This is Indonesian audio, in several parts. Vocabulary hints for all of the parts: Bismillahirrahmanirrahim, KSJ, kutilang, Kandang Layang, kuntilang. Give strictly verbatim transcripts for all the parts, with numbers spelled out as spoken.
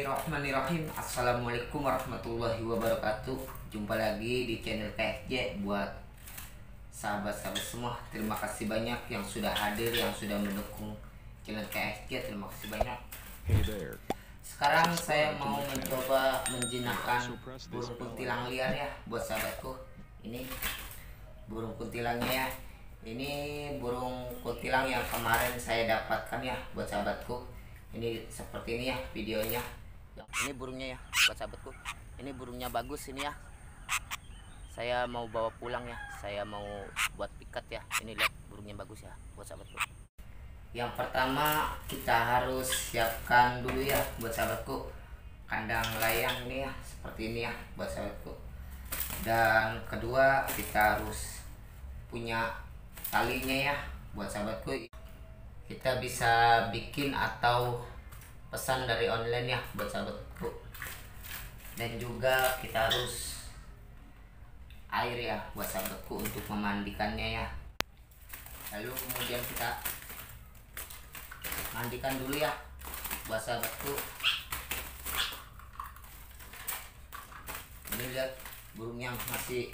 Bismillahirrahmanirrahim. Assalamualaikum warahmatullahi wabarakatuh. Jumpa lagi di channel K S J. Buat sahabat-sahabat semua, terima kasih banyak yang sudah hadir, yang sudah mendukung channel K S J. Terima kasih banyak. Sekarang saya mau mencoba menjinakkan burung kuntilang liar ya, buat sahabatku. Ini burung kuntilangnya ya. Ini burung kuntilang yang kemarin saya dapatkan ya, buat sahabatku. Ini seperti ini ya videonya. Ini burungnya ya buat sahabatku. Ini burungnya bagus ini ya. Saya mau bawa pulang ya. Saya mau buat piket ya. Ini lihat burungnya bagus ya buat sahabatku. Yang pertama kita harus siapkan dulu ya buat sahabatku, kandang layang ini ya, seperti ini ya buat sahabatku. Dan kedua kita harus punya talinya ya buat sahabatku. Kita bisa bikin atau pesan dari online ya buat sahabatku. Dan juga kita harus air ya buat sahabatku untuk memandikannya ya. Lalu kemudian kita mandikan dulu ya buat sahabatku. Ini lihat burungnya masih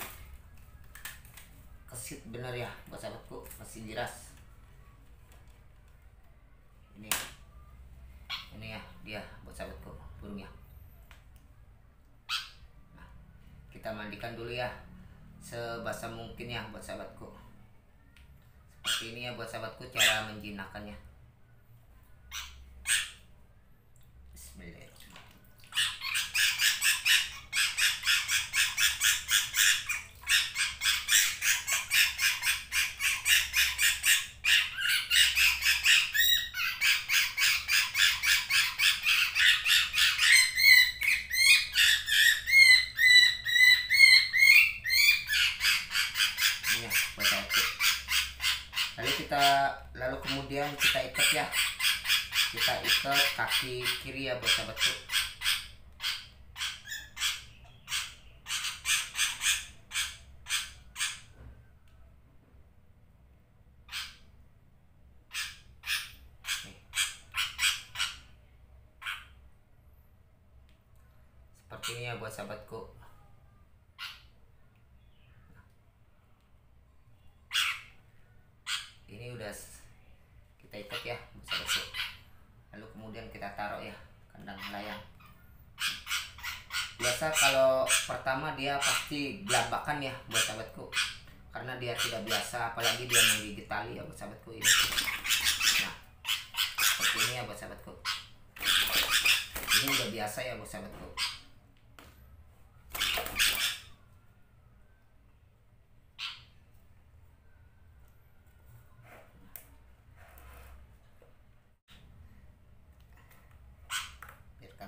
kesit bener ya buat sahabatku, masih jelas. Ini ini ya dia buat sahabatku burungnya. Nah, kita mandikan dulu ya sebasa mungkin ya buat sahabatku. Seperti ini ya buat sahabatku cara menjinakkannya. Bismillahirrahmanirrahim. Lalu kita lalu kemudian kita ikat ya, kita ikat kaki kiri ya buat sahabatku. Seperti ini ya buat sahabatku. Ini udah kita ikat ya buat sahabatku. Lalu kemudian kita taruh ya kandang layang. Biasa kalau pertama dia pasti gelabakan ya buat sahabatku, karena dia tidak biasa, apalagi dia menggigit tali ya buat sahabatku ini. Nah, seperti ini ya buat sahabatku. Ini udah biasa ya buat sahabatku.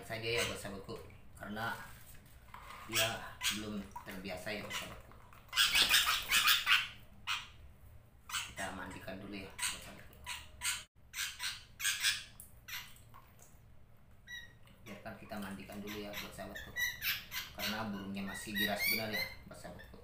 Saja ya buat sahabatku, karena dia belum terbiasa ya buat sahabatku. Kita mandikan dulu ya buat sahabatku. Biarkan kita mandikan dulu ya buat sahabatku, karena burungnya masih giras benar ya buat sahabatku.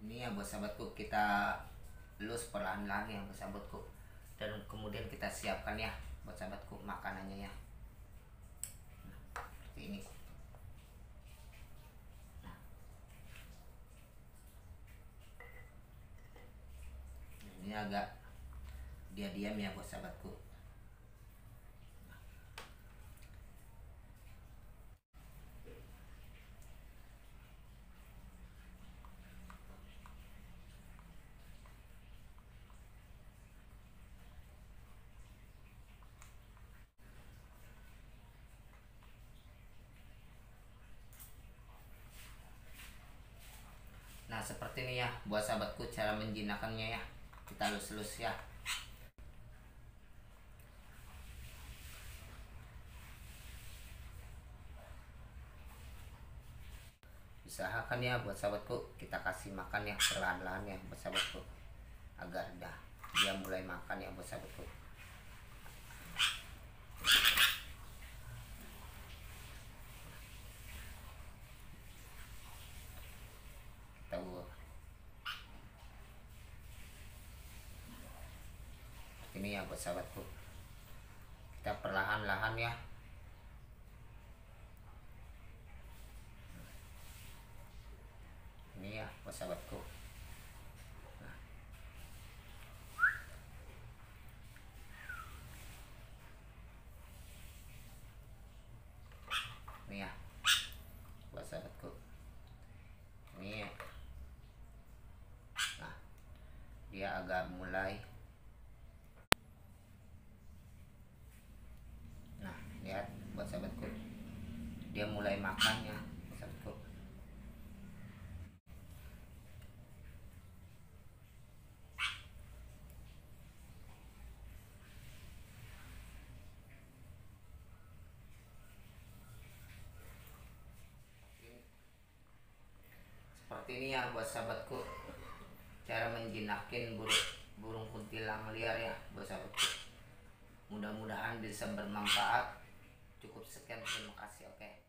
Ini ya buat sahabatku, kita elus perlahan-lahan ya buat sahabatku. Dan kemudian kita siapkan ya buat sahabatku makanannya ya. Nah, seperti ini. Nah, ini agak dia diam ya buat sahabatku. Nah, Nah, seperti ini ya buat sahabatku cara menjinakkannya ya. Kita elus-elus ya. Usahakan ya buat sahabatku, kita kasih makan ya perlahan-lahan ya buat sahabatku, agar dah dia mulai makan ya buat sahabatku. ya buat sahabatku. Kita perlahan-lahan ya. Ini ya buat sahabatku. Nah. Ini ya buat sahabatku. Ini ya. Nah, dia agak mulai. Nah, lihat buat sahabatku. Dia mulai makan ya, sahabatku. Seperti ini ya buat sahabatku. Cara menjinakin burung burung kuntilang liar ya buat sahabatku. Mudah-mudahan bisa bermanfaat. Cukup sekian, terima kasih. Oke.